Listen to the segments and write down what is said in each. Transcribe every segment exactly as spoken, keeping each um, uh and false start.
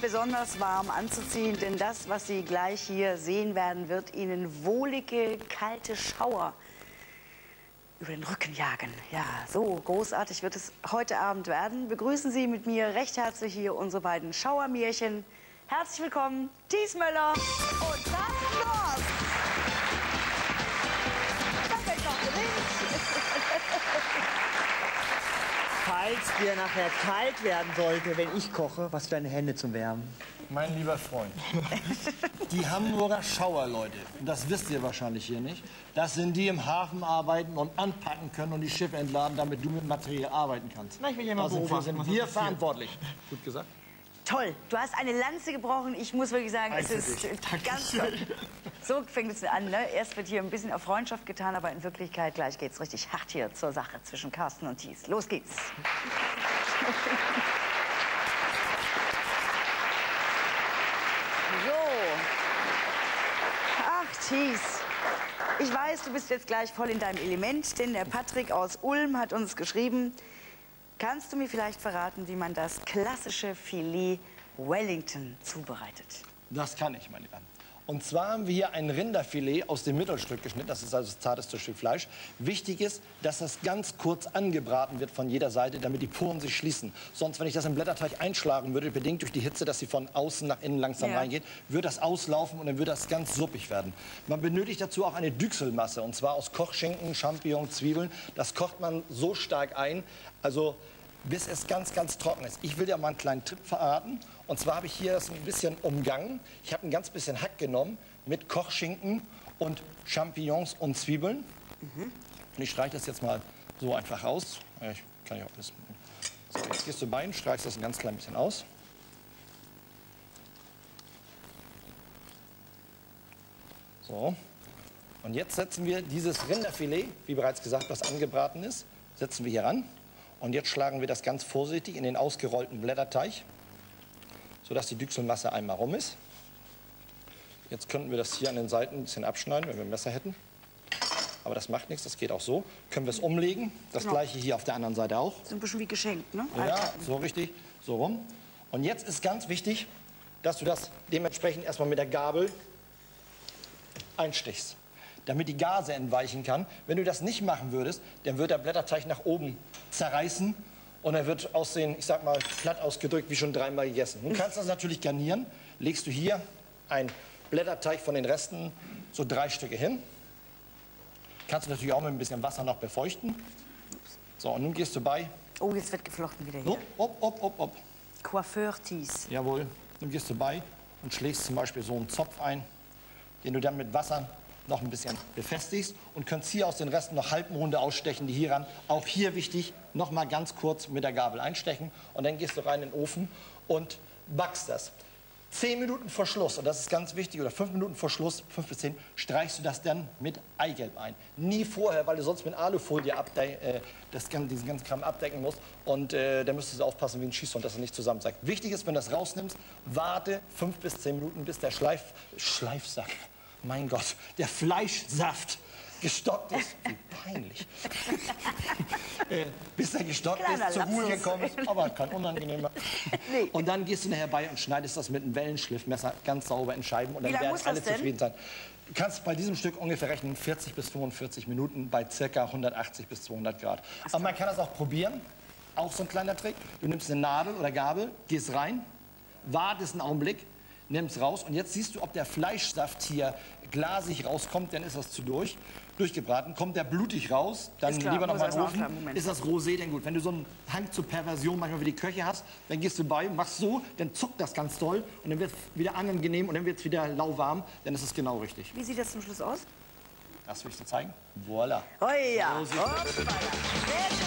Besonders warm anzuziehen, denn das, was Sie gleich hier sehen werden, wird Ihnen wohlige, kalte Schauer über den Rücken jagen. Ja, so großartig wird es heute Abend werden. Begrüßen Sie mit mir recht herzlich hier unsere beiden Schauermärchen. Herzlich willkommen, Thies Möller und Kalzone. Falls dir nachher kalt werden sollte, wenn ich koche, was für eine Hände zum Wärmen. Mein lieber Freund, die Hamburger Schauerleute, und das wisst ihr wahrscheinlich hier nicht, das sind die, die im Hafen arbeiten und anpacken können und die Schiffe entladen, damit du mit Material arbeiten kannst. Na, ich will ja mal also beobachten, sind wir verantwortlich. Gut gesagt. Toll, du hast eine Lanze gebrochen. Ich muss wirklich sagen, es ist ganz toll. So fängt es an, ne? Erst wird hier ein bisschen auf Freundschaft getan, aber in Wirklichkeit gleich geht's richtig hart hier zur Sache zwischen Carsten und Thies. Los geht's. So. Ach, Thies. Ich weiß, du bist jetzt gleich voll in deinem Element, denn der Patrick aus Ulm hat uns geschrieben, kannst du mir vielleicht verraten, wie man das klassische Filet Wellington zubereitet? Das kann ich, meine Lieben. Und zwar haben wir hier ein Rinderfilet aus dem Mittelstück geschnitten, das ist also das zarteste Stück Fleisch. Wichtig ist, dass das ganz kurz angebraten wird von jeder Seite, damit die Poren sich schließen. Sonst, wenn ich das im Blätterteig einschlagen würde, bedingt durch die Hitze, dass sie von außen nach innen langsam ja. reingeht, wird das auslaufen und dann wird das ganz suppig werden. Man benötigt dazu auch eine Düchselmasse, und zwar aus Kochschinken, Champignons, Zwiebeln. Das kocht man so stark ein, also bis es ganz, ganz trocken ist. Ich will dir mal einen kleinen Tipp verraten. Und zwar habe ich hier das ein bisschen umgangen. Ich habe ein ganz bisschen Hack genommen mit Kochschinken und Champignons und Zwiebeln. Mhm. Und ich streiche das jetzt mal so einfach aus. Ich kann ja auch das. So, jetzt gehst du bei und streichst das ein ganz klein bisschen aus. So. Und jetzt setzen wir dieses Rinderfilet, wie bereits gesagt, was angebraten ist, setzen wir hier ran. Und jetzt schlagen wir das ganz vorsichtig in den ausgerollten Blätterteig, sodass die Düchselmasse einmal rum ist. Jetzt könnten wir das hier an den Seiten ein bisschen abschneiden, wenn wir ein Messer hätten. Aber das macht nichts, das geht auch so. Können wir es umlegen, das genau. gleiche hier auf der anderen Seite auch. Das ist ein bisschen wie geschenkt, ne? Ja, so richtig, so rum. Und jetzt ist ganz wichtig, dass du das dementsprechend erstmal mit der Gabel einstichst, damit die Gase entweichen kann. Wenn du das nicht machen würdest, dann wird der Blätterteig nach oben zerreißen und er wird aussehen, ich sag mal, platt ausgedrückt, wie schon dreimal gegessen. Du kannst das natürlich garnieren. Legst du hier einen Blätterteig von den Resten, so drei Stücke hin. Kannst du natürlich auch mit ein bisschen Wasser noch befeuchten. So, und nun gehst du bei... Oh, jetzt wird geflochten wieder hier. Op, op, op, op. Coiffeur Thies. Jawohl. Nun gehst du bei und schlägst zum Beispiel so einen Zopf ein, den du dann mit Wasser noch ein bisschen befestigst und könnt hier aus den Resten noch Halbmonde ausstechen, die hier ran. Auch hier wichtig, noch mal ganz kurz mit der Gabel einstechen und dann gehst du rein in den Ofen und backst das. Zehn Minuten vor Schluss, und das ist ganz wichtig, oder fünf Minuten vor Schluss, fünf bis zehn, streichst du das dann mit Eigelb ein. Nie vorher, weil du sonst mit Alufolie äh, das, diesen ganzen Kram abdecken musst. Und äh, da müsstest du aufpassen wie ein Schießhund, dass er nicht zusammensackt. Wichtig ist, wenn du das rausnimmst, warte fünf bis zehn Minuten, bis der Schleif, Schleifsack, mein Gott, der Fleischsaft gestockt ist. Wie peinlich. äh, bis er gestockt Kleiner ist, zur Ruhe gekommen ist, aber kein unangenehmer. Nee. Und dann gehst du nachher bei und schneidest das mit einem Wellenschliffmesser ganz sauber in Scheiben. Und dann werden alle zufrieden sein. kannst bei diesem Stück ungefähr rechnen, vierzig bis fünfundvierzig Minuten bei ca. hundertachtzig bis zweihundert Grad. Ach, aber man kann das auch probieren, auch so ein kleiner Trick. Du nimmst eine Nadel oder Gabel, gehst rein, wartest einen Augenblick, nimmst raus und jetzt siehst du, ob der Fleischsaft hier glasig rauskommt, dann ist das zu durch, durchgebraten. Kommt der blutig raus, dann klar, lieber nochmal in den Ofen. Haben, ist das Rosé denn gut? Wenn du so einen Hang zur Perversion manchmal wie die Köche hast, dann gehst du bei, machst so, dann zuckt das ganz toll und dann wird es wieder angenehm und dann wird es wieder lauwarm, dann ist es genau richtig. Wie sieht das zum Schluss aus? Das will ich dir zeigen. Voilà. Oh ja. So oh, sehr schön. So.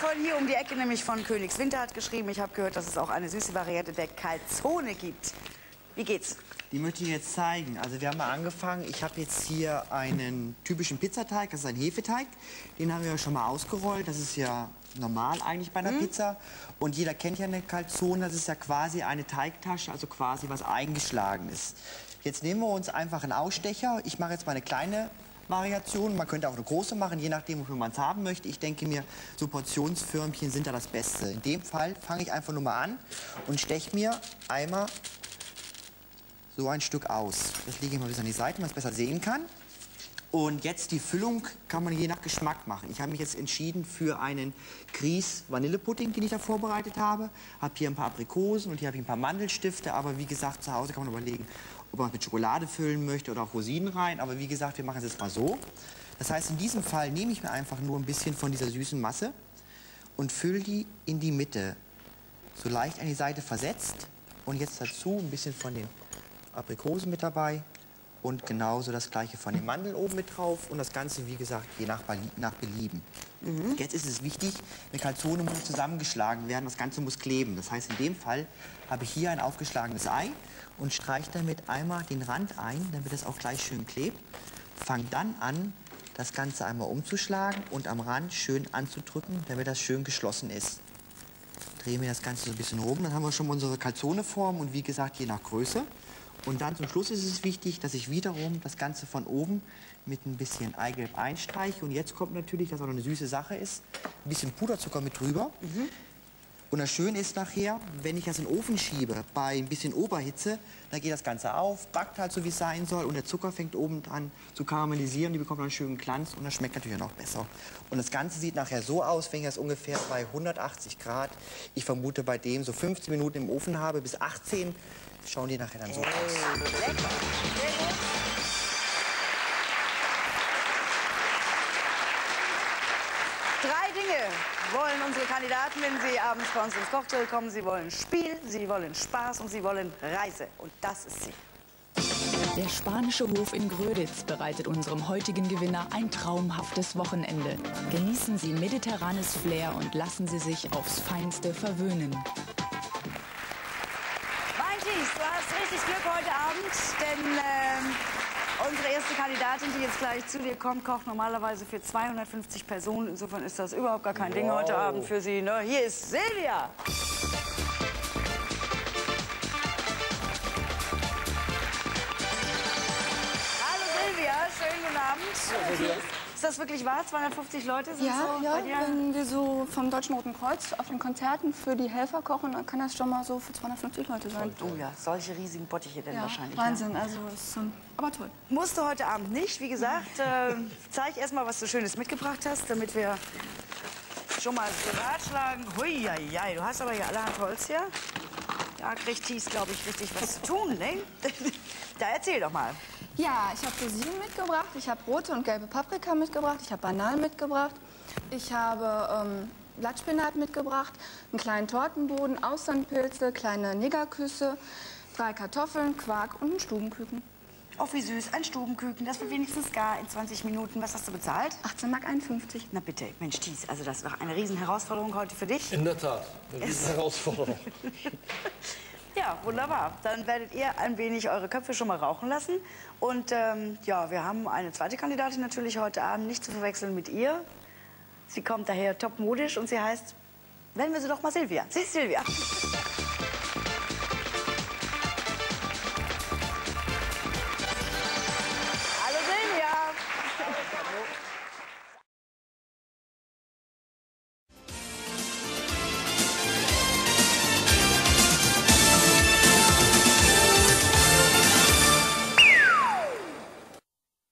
Von hier um die Ecke, nämlich von Königswinter, hat geschrieben, ich habe gehört, dass es auch eine süße Variante der Kalzone gibt. Wie geht's? Die möchte ich jetzt zeigen. Also wir haben mal angefangen, ich habe jetzt hier einen typischen Pizzateig, das ist ein Hefeteig. Den haben wir ja schon mal ausgerollt, das ist ja normal eigentlich bei einer mhm. Pizza. Und jeder kennt ja eine Kalzone, das ist ja quasi eine Teigtasche, also quasi was eingeschlagen ist. Jetzt nehmen wir uns einfach einen Ausstecher, ich mache jetzt mal eine kleine Variationen. Man könnte auch eine große machen, je nachdem, wofür man es haben möchte. Ich denke mir, so Portionsförmchen sind da das Beste. In dem Fall fange ich einfach nur mal an und steche mir einmal so ein Stück aus. Das lege ich mal bis an die Seite, man es besser sehen kann. Und jetzt die Füllung kann man je nach Geschmack machen. Ich habe mich jetzt entschieden für einen Grieß-Vanillepudding, den ich da vorbereitet habe. Habe hier ein paar Aprikosen und hier habe ich ein paar Mandelstifte. Aber wie gesagt, zu Hause kann man überlegen, ob man es mit Schokolade füllen möchte oder auch Rosinen rein. Aber wie gesagt, wir machen es jetzt mal so. Das heißt, in diesem Fall nehme ich mir einfach nur ein bisschen von dieser süßen Masse und fülle die in die Mitte. So leicht an die Seite versetzt. Und jetzt dazu ein bisschen von den Aprikosen mit dabei. Und genauso das gleiche von den Mandeln oben mit drauf. Und das Ganze, wie gesagt, je nach, nach Belieben. Mhm. Jetzt ist es wichtig, eine Kalzone muss zusammengeschlagen werden. Das Ganze muss kleben. Das heißt, in dem Fall habe ich hier ein aufgeschlagenes Ei und streiche damit einmal den Rand ein, damit es auch gleich schön klebt. Fange dann an, das Ganze einmal umzuschlagen und am Rand schön anzudrücken, damit das schön geschlossen ist. Drehen wir das Ganze so ein bisschen rum. Dann haben wir schon unsere Kalzone-Form und wie gesagt, je nach Größe. Und dann zum Schluss ist es wichtig, dass ich wiederum das Ganze von oben mit ein bisschen Eigelb einstreiche. Und jetzt kommt natürlich, dass auch noch eine süße Sache ist, ein bisschen Puderzucker mit drüber. Mhm. Und das Schöne ist nachher, wenn ich das in den Ofen schiebe, bei ein bisschen Oberhitze, dann geht das Ganze auf, backt halt so, wie es sein soll. Und der Zucker fängt oben an zu karamellisieren. Die bekommt dann einen schönen Glanz und das schmeckt natürlich noch besser. Und das Ganze sieht nachher so aus, wenn ich das ungefähr bei hundertachtzig Grad, ich vermute bei dem so fünfzehn Minuten im Ofen habe, bis achtzehn. Schauen die nachher dann so aus. Drei Dinge wollen unsere Kandidaten, wenn sie abends bei uns ins Kochduell kommen. Sie wollen Spiel, sie wollen Spaß und sie wollen Reise. Und das ist sie. Der spanische Hof in Gröditz bereitet unserem heutigen Gewinner ein traumhaftes Wochenende. Genießen Sie mediterranes Flair und lassen Sie sich aufs Feinste verwöhnen. Du hast richtig Glück heute Abend, denn äh, unsere erste Kandidatin, die jetzt gleich zu dir kommt, kocht normalerweise für zweihundertfünfzig Personen. Insofern ist das überhaupt gar kein wow. Ding heute Abend für sie. Ne? Hier ist Silvia. Hallo Silvia, schönen guten Abend. Hallo. Ist das wirklich wahr? zweihundertfünfzig Leute sind ja, so? Ja, ja, wenn wir so vom Deutschen Roten Kreuz auf den Konzerten für die Helfer kochen, dann kann das schon mal so für zweihundertfünfzig Leute sein. Oh ja, solche riesigen Bottiche denn ja, wahrscheinlich. Wahnsinn, ja. Also ist schon, aber toll. Musst du heute Abend nicht, wie gesagt, äh, zeig erst mal, was du Schönes mitgebracht hast, damit wir schon mal ratschlagen. Huiuiui, du hast aber hier allerhand Holz hier. Da kriegt Thies, glaube ich, richtig was zu tun, ne? Da erzähl doch mal. Ja, ich habe Rosinen mitgebracht, ich habe rote und gelbe Paprika mitgebracht, ich habe Bananen mitgebracht, ich habe ähm, Blattspinat mitgebracht, einen kleinen Tortenboden, Austernpilze, kleine Negerküsse, drei Kartoffeln, Quark und einen Stubenküken. Oh, wie süß, ein Stubenküken, das wird wenigstens gar in zwanzig Minuten. Was hast du bezahlt? achtzehn Mark einundfünfzig. Na bitte, Mensch Thies, also das ist doch eine Riesenherausforderung heute für dich. In der Tat, eine Riesenherausforderung. Ja, wunderbar. Dann werdet ihr ein wenig eure Köpfe schon mal rauchen lassen. Und ähm, ja, wir haben eine zweite Kandidatin natürlich heute Abend, nicht zu verwechseln mit ihr. Sie kommt daher topmodisch und sie heißt, nennen wir sie doch mal Silvia. Sie ist Silvia.